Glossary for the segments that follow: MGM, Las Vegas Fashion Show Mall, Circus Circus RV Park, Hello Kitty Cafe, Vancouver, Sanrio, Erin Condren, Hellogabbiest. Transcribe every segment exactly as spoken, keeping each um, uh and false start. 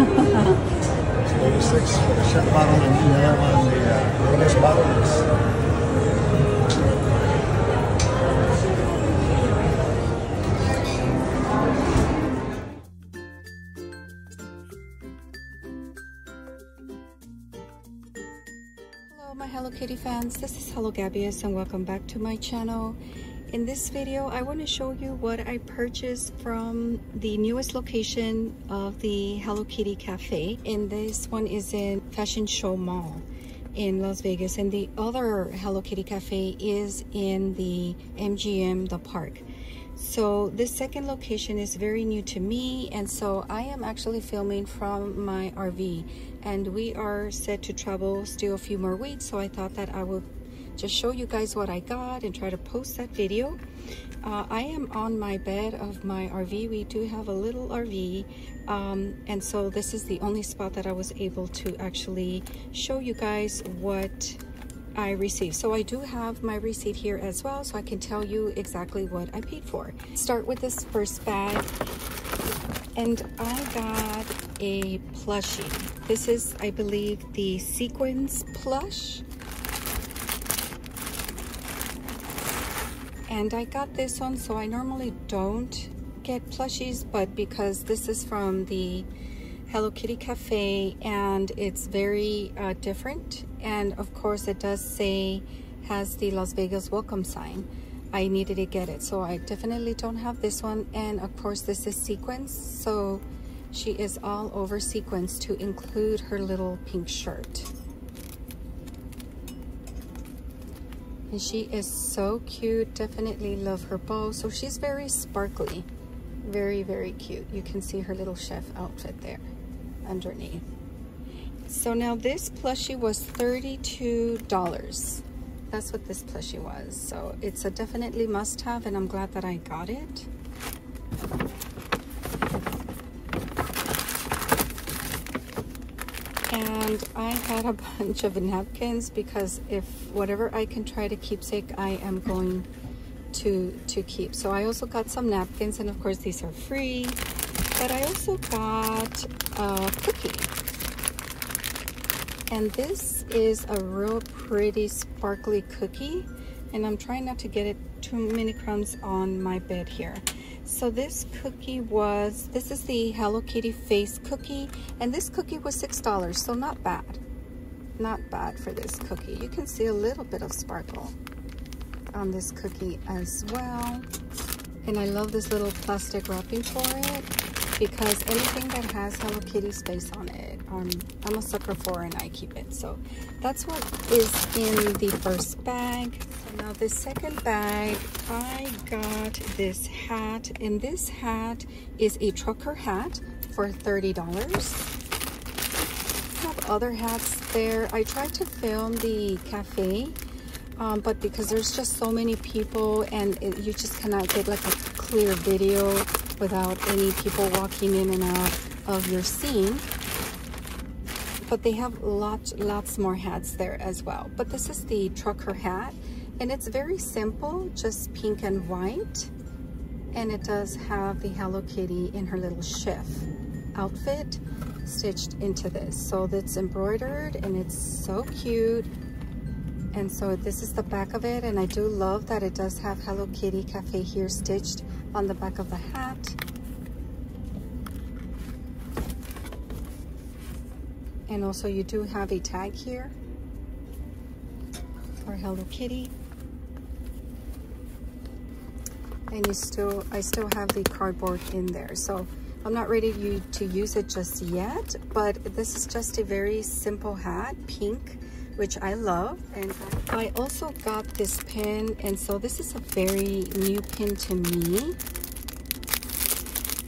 eighty-six for the shrimp bottle, and then the other one, the uh, Vegas bottle is Hello my Hello Kitty fans, this is Hellogabbiest and welcome back to my channel. In this video, I want to show you what I purchased from the newest location of the Hello Kitty Cafe. And this one is in Fashion Show Mall in Las Vegas. And the other Hello Kitty Cafe is in the M G M, the park. So this second location is very new to me. And so I am actually filming from my R V. And we are set to travel still a few more weeks. So I thought that I would just show you guys what I got and try to post that video. Uh, I am on my bed of my R V. We do have a little R V. Um, and so this is the only spot that I was able to actually show you guys what I received. So I do have my receipt here as well, so I can tell you exactly what I paid for. Start with this first bag. And I got a plushie. This is, I believe, the sequins plush. And I got this one, so I normally don't get plushies, but because this is from the Hello Kitty Cafe and it's very uh, different, and of course it does say, has the Las Vegas welcome sign, I needed to get it. So I definitely don't have this one, and of course this is sequins, so she is all over sequins to include her little pink shirt. And she is so cute, definitely love her bow. So she's very sparkly, very, very cute. You can see her little chef outfit there underneath. So now this plushie was thirty-two dollars. That's what this plushie was. So it's a definitely must have, and I'm glad that I got it. And I had a bunch of napkins because if whatever I can try to keepsake, I am going to to keep. So I also got some napkins, and of course these are free. But I also got a cookie. And this is a real pretty sparkly cookie. And I'm trying not to get it too many crumbs on my bed here. So this cookie was, this is the Hello Kitty face cookie, and this cookie was six dollars, so not bad. Not bad for this cookie. You can see a little bit of sparkle on this cookie as well. And I love this little plastic wrapping for it, because anything that has Hello Kitty's face on it, um, I'm a sucker for and I keep it. So that's what is in the first bag. Now the second bag, I got this hat, and this hat is a trucker hat for thirty dollars. I have other hats there. I tried to film the cafe, um, but because there's just so many people and it, you just cannot get like a clear video without any people walking in and out of your scene. But they have lots, lots more hats there as well. But this is the trucker hat. And it's very simple, just pink and white. And it does have the Hello Kitty in her little chef outfit stitched into this. So it's embroidered and it's so cute. And so this is the back of it. And I do love that it does have Hello Kitty Cafe here stitched on the back of the hat. And also you do have a tag here for Hello Kitty. And you still, I still have the cardboard in there. So I'm not ready to, to use it just yet, but this is just a very simple hat, pink, which I love. And I also got this pin. And so this is a very new pin to me.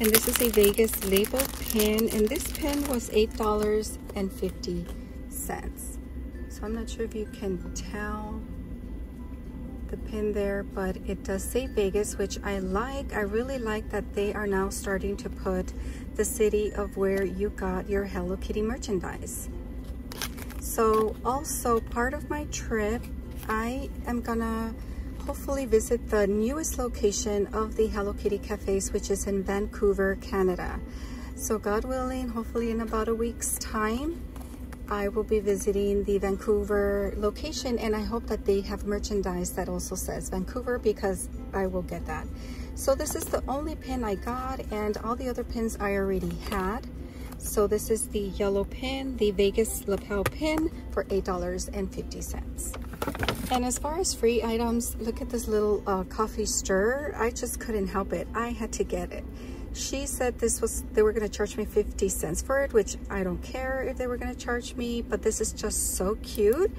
And this is a Vegas label pin. And this pin was eight dollars and fifty cents. So I'm not sure if you can tell the pin there, but it does say Vegas, which I like. I really like that they are now starting to put the city of where you got your Hello Kitty merchandise. So also part of my trip, I am gonna hopefully visit the newest location of the Hello Kitty Cafes, which is in Vancouver, Canada. So God willing, hopefully in about a week's time, I will be visiting the Vancouver location, and I hope that they have merchandise that also says Vancouver, because I will get that. So this is the only pin I got, and all the other pins I already had. So this is the yellow pin, the Vegas lapel pin, for eight dollars and fifty cents. And as far as free items, look at this little uh, coffee stirrer. I just couldn't help it. I had to get it. She said this was, they were going to charge me fifty cents for it, which I don't care if they were going to charge me, but this is just so cute.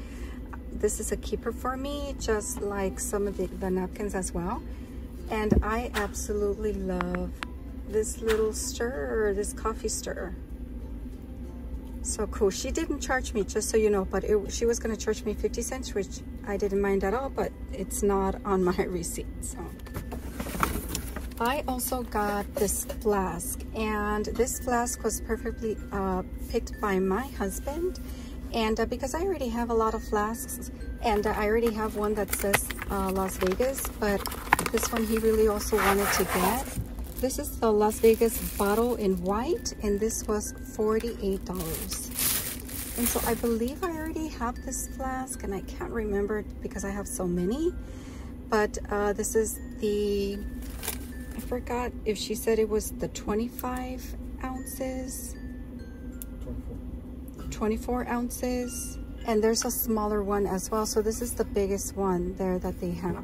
This is a keeper for me, just like some of the, the napkins as well. And I absolutely love this little stirrer, this coffee stirrer. So cool. She didn't charge me, just so you know, but it, she was going to charge me fifty cents, which I didn't mind at all, but it's not on my receipt. So I also got this flask, and this flask was perfectly uh, picked by my husband, and uh, because I already have a lot of flasks, and uh, I already have one that says uh, Las Vegas, but this one he really also wanted to get. This is the Las Vegas bottle in white, and this was forty-eight dollars. And so I believe I already have this flask, and I can't remember because I have so many, but uh, this is the... I forgot if she said it was the twenty-five ounces, twenty-four ounces, and there's a smaller one as well. So this is the biggest one there that they have,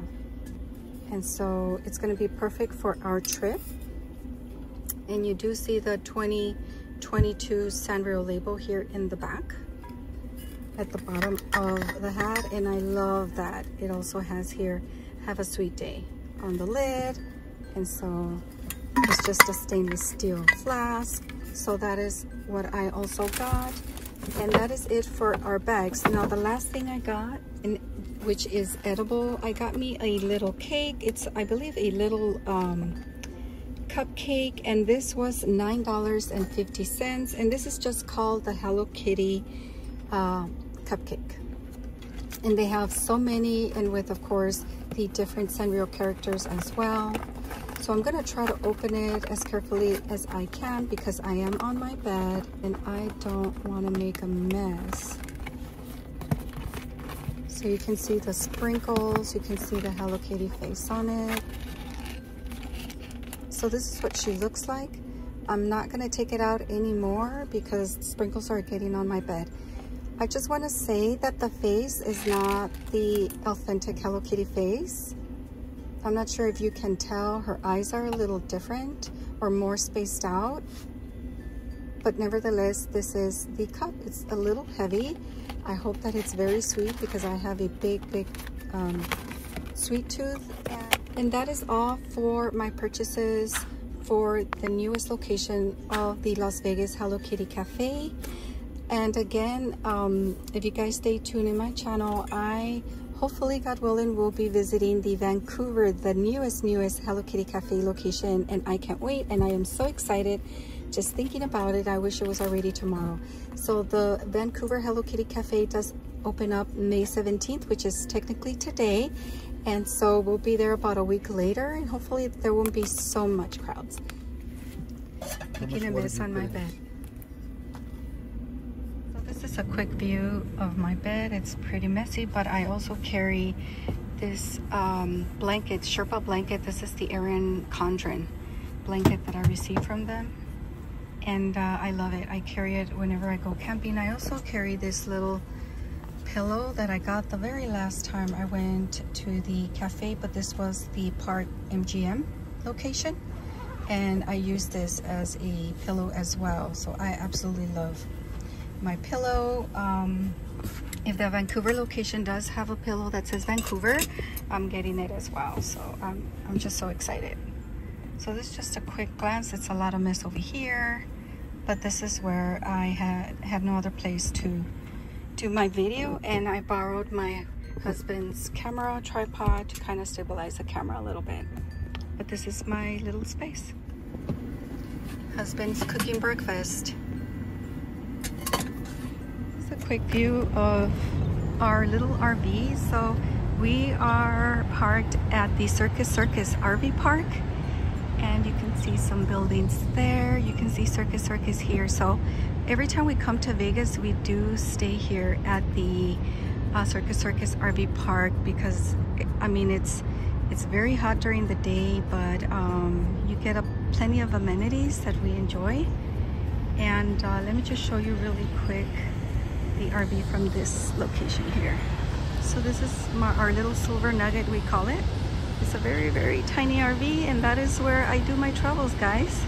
and so it's going to be perfect for our trip. And you do see the twenty twenty-two Sanrio label here in the back at the bottom of the hat, and I love that it also has here "Have a Sweet Day" on the lid. And so it's just a stainless steel flask. So that is what I also got, and that is it for our bags. Now the last thing I got, and which is edible, I got me a little cake. It's, I believe, a little um, cupcake, and this was nine dollars and fifty cents, and this is just called the Hello Kitty uh, cupcake, and they have so many, and with, of course, the different Sanrio characters as well. So I'm gonna try to open it as carefully as I can, because I am on my bed and I don't wanna make a mess. So you can see the sprinkles, you can see the Hello Kitty face on it. So this is what she looks like. I'm not gonna take it out anymore because sprinkles are getting on my bed. I just wanna say that the face is not the authentic Hello Kitty face. I'm not sure if you can tell, her eyes are a little different or more spaced out, but nevertheless, this is the cup. It's a little heavy. I hope that it's very sweet, because I have a big, big um, sweet tooth. And that is all for my purchases for the newest location of the Las Vegas Hello Kitty Cafe. And again, um, if you guys stay tuned in my channel, I hopefully, God willing, we'll be visiting the Vancouver, the newest, newest Hello Kitty Cafe location, and I can't wait, and I am so excited. Just thinking about it, I wish it was already tomorrow. So the Vancouver Hello Kitty Cafe does open up May seventeenth, which is technically today, and so we'll be there about a week later, and hopefully there won't be so much crowds. Making a mess on my bed. This is a quick view of my bed. It's pretty messy, but I also carry this um, blanket, Sherpa blanket. This is the Erin Condren blanket that I received from them, and uh, I love it. I carry it whenever I go camping. I also carry this little pillow that I got the very last time I went to the cafe, but this was the Park M G M location, and I use this as a pillow as well. So I absolutely love my pillow. Um, if the Vancouver location does have a pillow that says Vancouver, I'm getting it as well. So I'm, I'm just so excited. So this is just a quick glance. It's a lot of mess over here, but this is where I had, had no other place to do my video, and I borrowed my husband's camera tripod to kind of stabilize the camera a little bit. But this is my little space. Husband's cooking breakfast. Quick view of our little R V. So we are parked at the Circus Circus R V Park, and you can see some buildings there. You can see Circus Circus here. So every time we come to Vegas, we do stay here at the uh, Circus Circus R V Park because, I mean, it's it's very hot during the day, but um, you get a, plenty of amenities that we enjoy. And uh, let me just show you really quick the R V from this location here. So this is my, our little silver nugget, we call it. It's a very, very tiny R V, and that is where I do my travels, guys.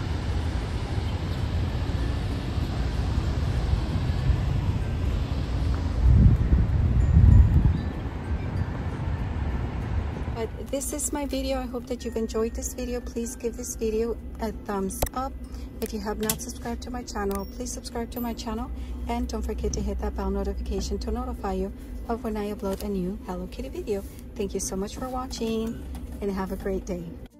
But this is my video. I hope that you've enjoyed this video. Please give this video a thumbs up. If you have not subscribed to my channel, please subscribe to my channel, and don't forget to hit that bell notification to notify you of when I upload a new Hello Kitty video. Thank you so much for watching, and have a great day.